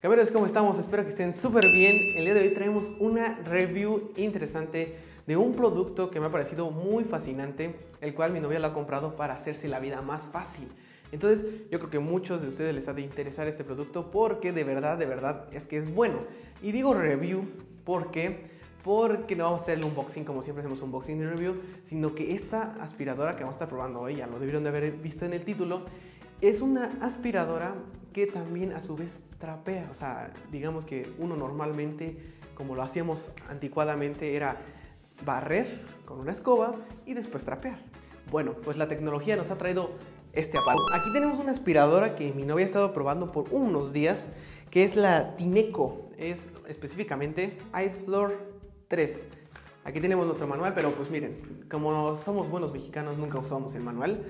Caballeros, ¿cómo estamos? Espero que estén súper bien. El día de hoy traemos una review interesante de un producto que me ha parecido muy fascinante, el cual mi novia lo ha comprado para hacerse la vida más fácil. Entonces, yo creo que muchos de ustedes les ha de interesar este producto porque de verdad es que es bueno. Y digo review porque no vamos a hacer el unboxing como siempre hacemos un unboxing y review, sino que esta aspiradora que vamos a estar probando hoy, ya lo debieron de haber visto en el título, es una aspiradora que también a su vez trapea. O sea, digamos que uno normalmente, como lo hacíamos anticuadamente, era barrer con una escoba y después trapear. Bueno, pues la tecnología nos ha traído este aparato. Aquí tenemos una aspiradora que mi novia ha estado probando por unos días, que es la Tineco, es específicamente iFloor 3. Aquí tenemos nuestro manual, pero pues miren, como somos buenos mexicanos nunca usamos el manual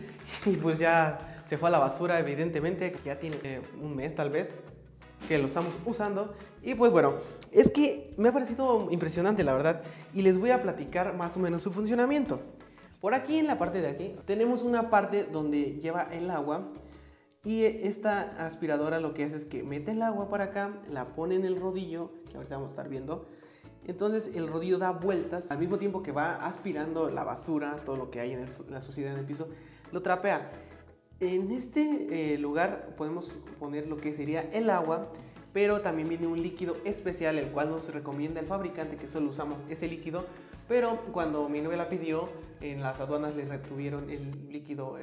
y pues ya se fue a la basura evidentemente, ya tiene un mes tal vez que lo estamos usando y pues bueno, es que me ha parecido impresionante la verdad y les voy a platicar más o menos su funcionamiento. Por aquí en la parte de aquí tenemos una parte donde lleva el agua y esta aspiradora lo que hace es que mete el agua para acá, la pone en el rodillo, que ahorita vamos a estar viendo. Entonces el rodillo da vueltas, al mismo tiempo que va aspirando la basura, todo lo que hay en la suciedad en el piso, lo trapea. En este lugar podemos poner lo que sería el agua, pero también viene un líquido especial, el cual nos recomienda el fabricante que solo usamos ese líquido, pero cuando mi novia la pidió, en las aduanas le retuvieron el líquido,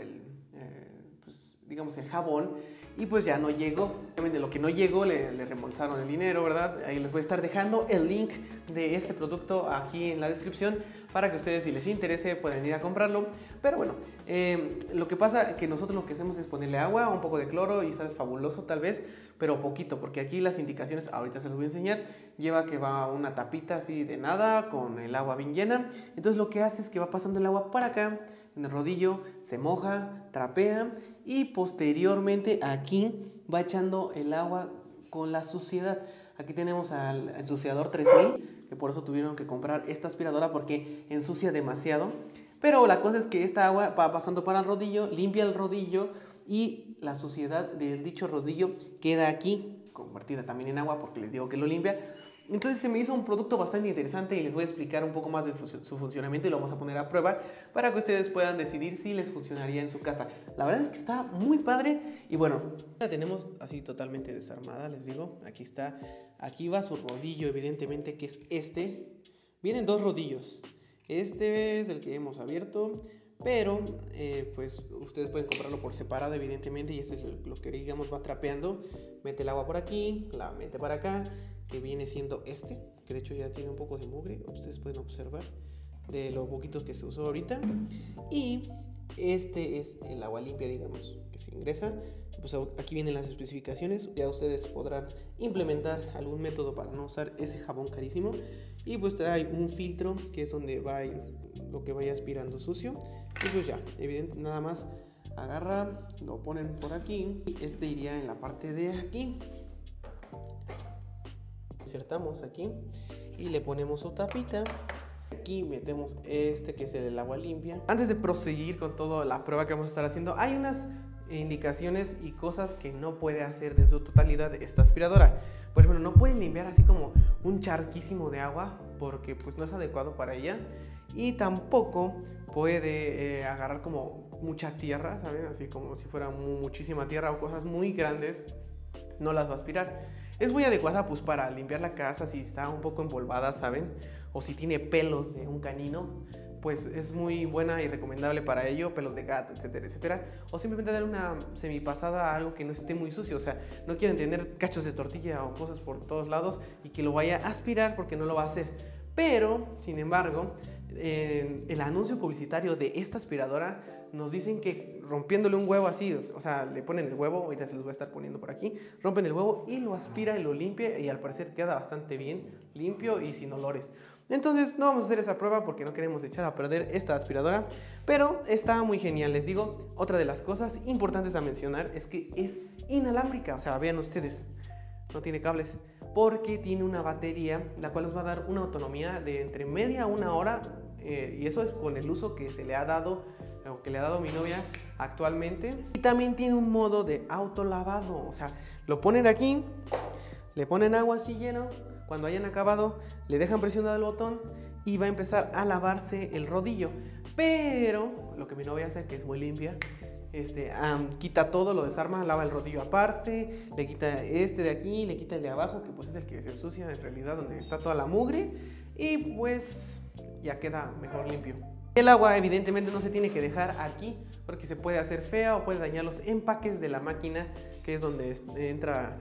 digamos el jabón, y pues ya no llegó. Obviamente lo que no llegó le reembolsaron el dinero, ¿verdad? Ahí les voy a estar dejando el link de este producto aquí en la descripción para que ustedes, si les interese, pueden ir a comprarlo. Pero bueno, lo que pasa que nosotros lo que hacemos es ponerle agua, un poco de cloro y sabes, fabuloso tal vez, pero poquito, porque aquí las indicaciones, ahorita se los voy a enseñar, lleva que va una tapita así de nada con el agua bien llena. Entonces lo que hace es que va pasando el agua para acá, en el rodillo, se moja, trapea y posteriormente aquí va echando el agua con la suciedad. Aquí tenemos al ensuciador 3000, que por eso tuvieron que comprar esta aspiradora porque ensucia demasiado. Pero la cosa es que esta agua va pasando para el rodillo, limpia el rodillo y la suciedad del dicho rodillo queda aquí, convertida también en agua porque les digo que lo limpia. Entonces se me hizo un producto bastante interesante y les voy a explicar un poco más de su funcionamiento y lo vamos a poner a prueba para que ustedes puedan decidir si les funcionaría en su casa. La verdad es que está muy padre y bueno, la tenemos así totalmente desarmada, les digo. Aquí está, aquí va su rodillo evidentemente que es este. Vienen dos rodillos. Este es el que hemos abierto, pero pues ustedes pueden comprarlo por separado evidentemente y este es lo que digamos va trapeando. Mete el agua por aquí, la mete para acá, que viene siendo este, que de hecho ya tiene un poco de mugre, ustedes pueden observar de los poquitos que se usó ahorita, y este es el agua limpia, digamos, que se ingresa. Pues aquí vienen las especificaciones, ya ustedes podrán implementar algún método para no usar ese jabón carísimo, y pues trae un filtro que es donde va a ir lo que vaya aspirando sucio, y pues ya, evidente, nada más agarra, lo ponen por aquí, y este iría en la parte de aquí. Insertamos aquí y le ponemos su tapita. Aquí metemos este que es el del agua limpia. Antes de proseguir con toda la prueba que vamos a estar haciendo, hay unas indicaciones y cosas que no puede hacer en su totalidad esta aspiradora. Por ejemplo, no pueden limpiar así como un charquísimo de agua porque pues no es adecuado para ella. Y tampoco puede agarrar como mucha tierra, ¿saben? Así como si fuera muchísima tierra o cosas muy grandes, no las va a aspirar. Es muy adecuada pues para limpiar la casa si está un poco empolvada, ¿saben? O si tiene pelos de un canino, pues es muy buena y recomendable para ello, pelos de gato, etcétera, etcétera. O simplemente dar una semipasada a algo que no esté muy sucio, o sea, no quieren tener cachos de tortilla o cosas por todos lados y que lo vaya a aspirar porque no lo va a hacer. Pero, sin embargo, en el anuncio publicitario de esta aspiradora nos dicen que rompiéndole un huevo así, o sea, le ponen el huevo, ahorita se los voy a estar poniendo por aquí, rompen el huevo y lo aspira y lo limpia y al parecer queda bastante bien, limpio y sin olores. Entonces no vamos a hacer esa prueba porque no queremos echar a perder esta aspiradora, pero está muy genial, les digo. Otra de las cosas importantes a mencionar es que es inalámbrica, o sea, vean ustedes, no tiene cables, porque tiene una batería la cual nos va a dar una autonomía de entre media a una hora, y eso es con el uso que se le ha dado o que le ha dado mi novia actualmente. Y también tiene un modo de autolavado, o sea, lo ponen aquí, le ponen agua así lleno, cuando hayan acabado le dejan presionado el botón y va a empezar a lavarse el rodillo. Pero lo que mi novia hace, que es muy limpia, quita todo, lo desarma, lava el rodillo aparte, le quita este de aquí, le quita el de abajo, que pues es el que se ensucia en realidad, donde está toda la mugre, y pues ya queda mejor limpio. El agua evidentemente no se tiene que dejar aquí porque se puede hacer fea o puede dañar los empaques de la máquina, que es donde entra,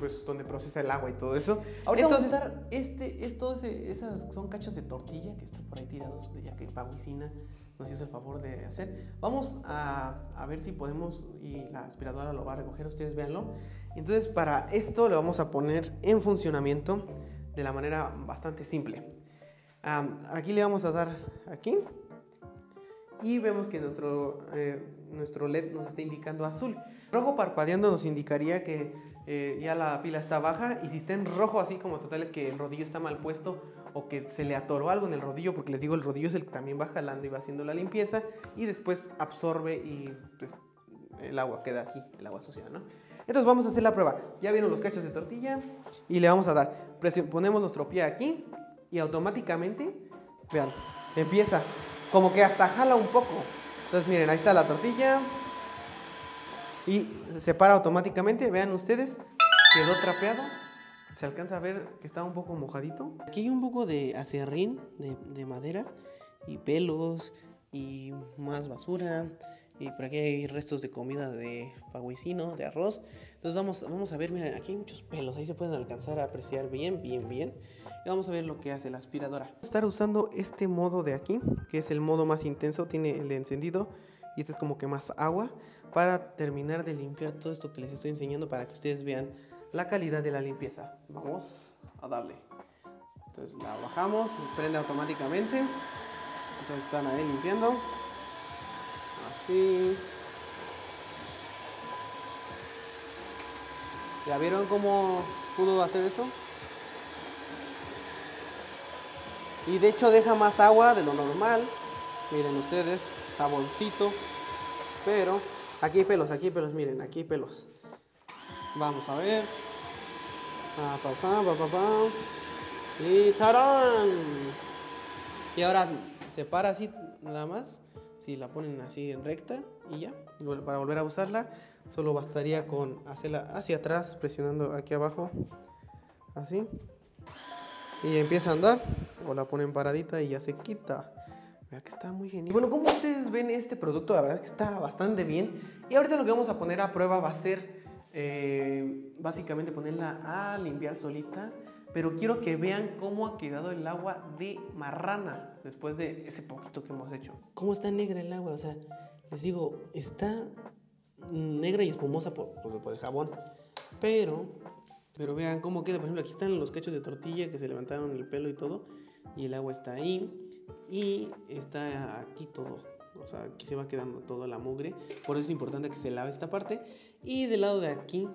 pues donde procesa el agua y todo eso. Ahorita entonces, vamos a usar esas son cachos de tortilla que están por ahí tirados, ya que Pabuicina nos hizo el favor de hacer. Vamos a ver si podemos, y la aspiradora lo va a recoger, ustedes véanlo. Entonces para esto lo vamos a poner en funcionamiento de la manera bastante simple. Aquí le vamos a dar aquí y vemos que nuestro LED nos está indicando azul. Rojo parpadeando nos indicaría que ya la pila está baja, y si está en rojo así como total es que el rodillo está mal puesto o que se le atoró algo en el rodillo, porque les digo, el rodillo es el que también va jalando y va haciendo la limpieza y después absorbe y pues el agua queda aquí, el agua sucia, ¿no? Entonces vamos a hacer la prueba. Ya vieron los cachos de tortilla y le vamos a dar, ponemos nuestro pie aquí y automáticamente, vean, empieza, como que hasta jala un poco. Entonces miren, ahí está la tortilla y se para automáticamente. Vean ustedes, quedó trapeado. Se alcanza a ver que está un poco mojadito. Aquí hay un poco de acerrín de madera y pelos y más basura. Y por aquí hay restos de comida de Pabuicino, de arroz. Entonces vamos a ver, miren, aquí hay muchos pelos. Ahí se pueden alcanzar a apreciar bien. Y vamos a ver lo que hace la aspiradora. Vamos a estar usando este modo de aquí, que es el modo más intenso. Tiene el encendido y este es como que más agua, para terminar de limpiar todo esto que les estoy enseñando, para que ustedes vean la calidad de la limpieza. Vamos a darle. Entonces la bajamos, prende automáticamente. Entonces están ahí limpiando. Sí. ¿Ya vieron cómo pudo hacer eso? Y de hecho deja más agua de lo normal. Miren ustedes, jaboncito. Pero aquí hay pelos, miren, aquí hay pelos. Vamos a ver. Y ¡tarán! Y ahora se para así nada más. Y la ponen así en recta y ya. Para volver a usarla solo bastaría con hacerla hacia atrás, presionando aquí abajo así, y empieza a andar, o la ponen paradita y ya se quita. Mira que está muy genial. Bueno, como ustedes ven este producto, la verdad es que está bastante bien. Y ahorita lo que vamos a poner a prueba va a ser básicamente ponerla a limpiar solita, pero quiero que vean cómo ha quedado el agua de marrana después de ese poquito que hemos hecho. Cómo está negra el agua, o sea, les digo, está negra y espumosa por el jabón. Pero vean cómo queda. Por ejemplo, aquí están los cachos de tortilla que se levantaron el pelo y todo, y el agua está ahí, y está aquí todo. O sea, aquí se va quedando toda la mugre. Por eso es importante que se lave esta parte. Y del lado de aquí,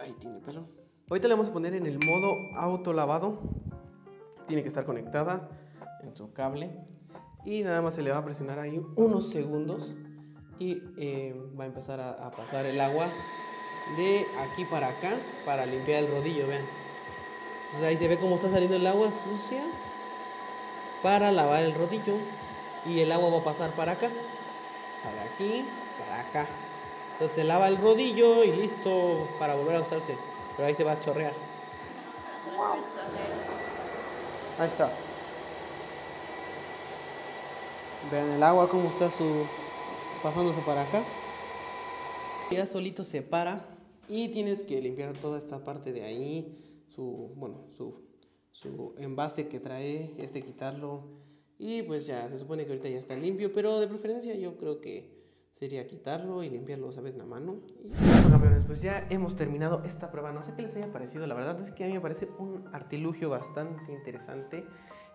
ahí tiene pelo. Ahorita le vamos a poner en el modo autolavado. Tiene que estar conectada en su cable. Y nada más se le va a presionar ahí unos segundos. Y va a empezar a pasar el agua de aquí para acá, para limpiar el rodillo, vean. Entonces ahí se ve cómo está saliendo el agua sucia para lavar el rodillo. Y el agua va a pasar para acá. Sale aquí, para acá. Entonces se lava el rodillo y listo para volver a usarse. Pero ahí se va a chorrear. Wow. Ahí está. Vean el agua como está pasándose para acá. Ya solito se para. Y tienes que limpiar toda esta parte de ahí. Su envase que trae, quitarlo. Y pues ya, se supone que ahorita ya está limpio. Pero de preferencia yo creo que sería quitarlo y limpiarlo, ¿sabes? La mano. Y bueno, campeones, pues ya hemos terminado esta prueba. No sé qué les haya parecido, la verdad es que a mí me parece un artilugio bastante interesante.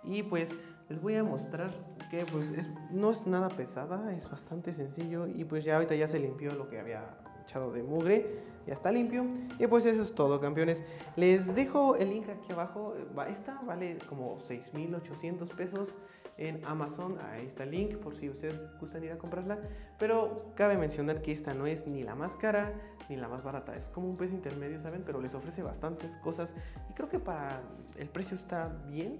Y pues les voy a mostrar que pues no es nada pesada, es bastante sencillo. Y pues ya ahorita ya se limpió lo que había echado de mugre, ya está limpio. Y pues eso es todo, campeones. Les dejo el link aquí abajo. Esta vale como 6,800 pesos en Amazon. Ahí está el link por si ustedes gustan ir a comprarla. Pero cabe mencionar que esta no es ni la más cara ni la más barata, es como un precio intermedio, ¿saben? Pero les ofrece bastantes cosas y creo que para el precio está bien.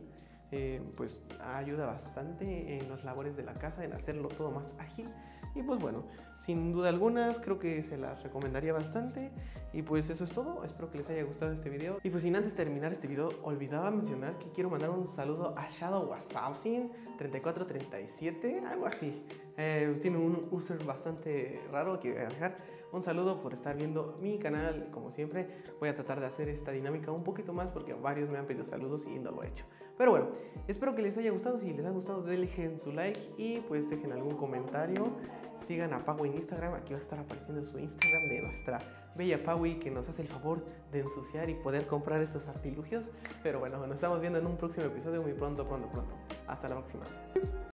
Pues ayuda bastante en las labores de la casa, en hacerlo todo más ágil. Y pues bueno, sin duda algunas creo que se las recomendaría bastante. Y pues eso es todo, espero que les haya gustado este video. Y pues sin antes terminar este video, olvidaba mencionar que quiero mandar un saludo a ShadowWasausing3437, algo así. Tiene un user bastante raro que voy a dejar. Un saludo por estar viendo mi canal. Como siempre, voy a tratar de hacer esta dinámica un poquito más porque varios me han pedido saludos y no lo he hecho. Pero bueno, espero que les haya gustado. Si les ha gustado, dejen su like y pues dejen algún comentario. Sigan a Paui en Instagram. Aquí va a estar apareciendo su Instagram de nuestra bella Paui, que nos hace el favor de ensuciar y poder comprar esos artilugios. Pero bueno, nos estamos viendo en un próximo episodio muy pronto. Hasta la próxima.